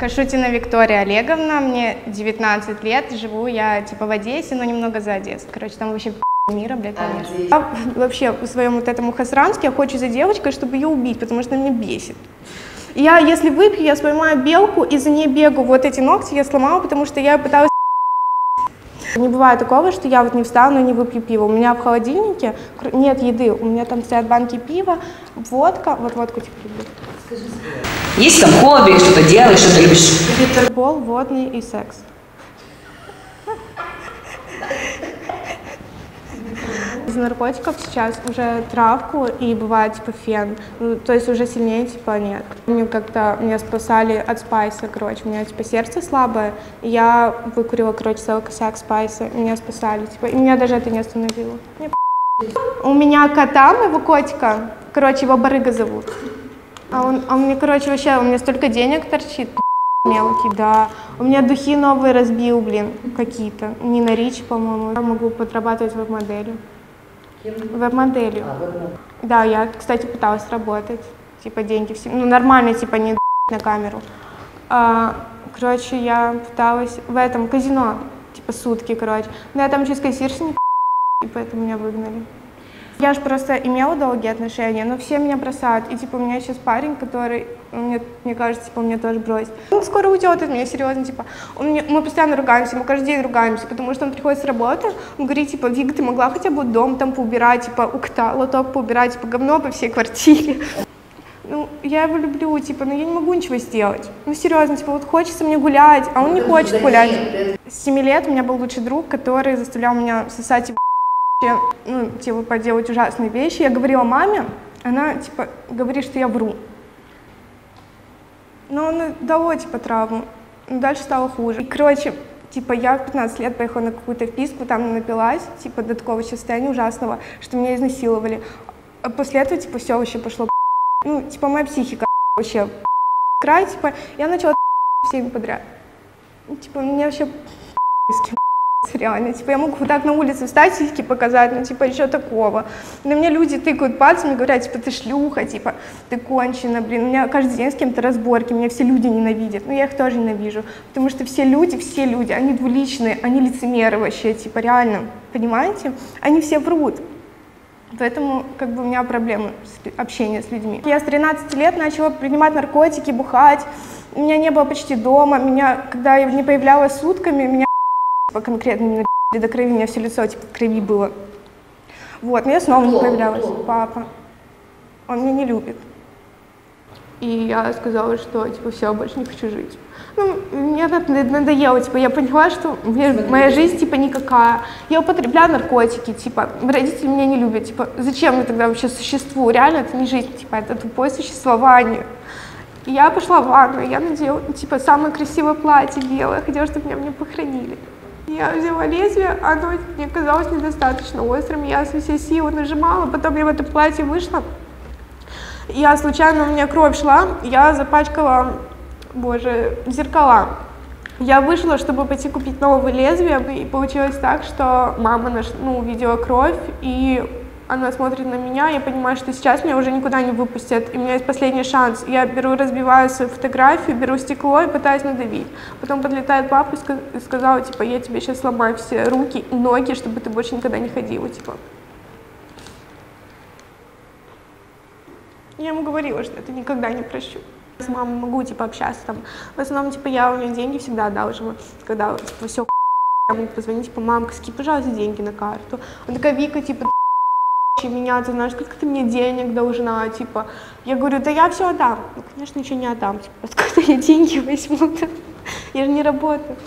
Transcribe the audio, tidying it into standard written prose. Кашутина Виктория Олеговна, мне 19 лет, живу я типа в Одессе, но немного за Одессу. Короче, там вообще мира, блядь, конечно. Я вообще по своему вот этому хасранске, я хочу за девочкой, чтобы ее убить, потому что она меня бесит. Я, если выпью, я поймаю белку и за ней бегу. Вот эти ногти я сломала, потому что я пыталась... Не бывает такого, что я вот не встану и не выпью пиво. У меня в холодильнике нет еды, у меня там стоят банки пива, водка, вот водку типа люблю. Есть там хобби, что-то делаешь, что ты любишь? Гитербол, водный и секс. Из наркотиков сейчас уже травку и бывает типа фен, ну, то есть уже сильнее типа нет. Мне как-то меня спасали от спайса, короче, у меня типа сердце слабое, я выкурила, короче, целый косяк спайса, меня спасали, типа, и меня даже это не остановило. Мне у меня кота, моего котика, короче, его Барыга зовут, а он мне, короче, вообще, у меня столько денег торчит. Мелкий, да. У меня духи новые разбил, блин, какие-то. Нина Рич, по-моему. Я могу подрабатывать веб-моделью. Веб-моделью. Да, я, кстати, пыталась работать. Типа деньги все. Ну, нормально, типа не на камеру. Короче, я пыталась в этом казино, типа сутки, короче. Но я там через кассиршу не и поэтому меня выгнали. Я же просто имела долгие отношения, но все меня бросают. И типа у меня сейчас парень, который, мне кажется, типа, меня тоже бросит. Он скоро уйдет от меня, серьезно, типа. Мы постоянно ругаемся, мы каждый день ругаемся, потому что он приходит с работы, он говорит, типа, Вика, ты могла хотя бы дом там поубирать, типа, лоток поубирать, типа, говно по всей квартире. Ну, я его люблю, типа, но я не могу ничего сделать. Ну, серьезно, типа, вот хочется мне гулять, а он не хочет гулять. С 7 лет у меня был лучший друг, который заставлял меня сосать, ну, типа, поделать ужасные вещи. Я говорила маме, она, типа, говорит, что я вру. Но она дала, типа, травму. Но дальше стало хуже. И, короче, типа, я в 15 лет поехала на какую-то вписку, там напилась, типа, до такого состояния ужасного, что меня изнасиловали. А после этого, типа, все вообще пошло. Ну, типа, моя психика вообще край, типа, я начала всеми подряд. Типа, меня вообще реально, типа, я могу вот так на улице встать, сиськи показать, ну, типа, еще такого. На меня люди тыкают пальцами, говорят, типа, ты шлюха, типа, ты кончена, блин. У меня каждый день с кем-то разборки, меня все люди ненавидят, но я их тоже ненавижу, потому что все люди, они двуличные, они лицемеры вообще, типа, реально, понимаете? Они все врут. Поэтому, как бы, у меня проблемы с общением с людьми. Я с 13 лет начала принимать наркотики, бухать, у меня не было почти дома, меня, когда я не появлялась сутками, меня конкретно не до крови, у меня все лицо типа в крови было. Вот, но я снова не появлялась. Папа, он меня не любит. И я сказала, что типа все, больше не хочу жить. Ну, мне надоело, типа, я поняла, что моя жизнь типа никакая. Я употребляю наркотики, типа, родители меня не любят, типа, зачем я тогда вообще существую? Реально, это не жизнь, типа, это тупое существование. И я пошла в ванну, я надела, типа, самое красивое платье белое, хотела, чтобы меня похоронили. Я взяла лезвие, оно мне казалось недостаточно острым, я со всей силы нажимала, потом я в это платье вышла, я случайно, у меня кровь шла, я запачкала, боже, зеркала. Я вышла, чтобы пойти купить новое лезвие, и получилось так, что мама увидела кровь, и она смотрит на меня, я понимаю, что сейчас меня уже никуда не выпустят, и у меня есть последний шанс. Я беру, разбиваю свою фотографию, беру стекло и пытаюсь надавить. Потом подлетает папа и сказала, типа, я тебе сейчас сломаю все руки и ноги, чтобы ты больше никогда не ходила, типа. Я ему говорила, что это никогда не прощу. С мамой могу, типа, общаться там. В основном, типа, я у нее деньги всегда одалживаю, когда, типа, все я могу позвонить, типа, мамка, скинь, пожалуйста, деньги на карту. Она такая, Вика, типа, меня, ты знаешь, сколько ты мне денег должна, типа, я говорю, да я все отдам, ну, конечно, ничего не отдам, типа, откуда я деньги возьму-то, я же не работаю.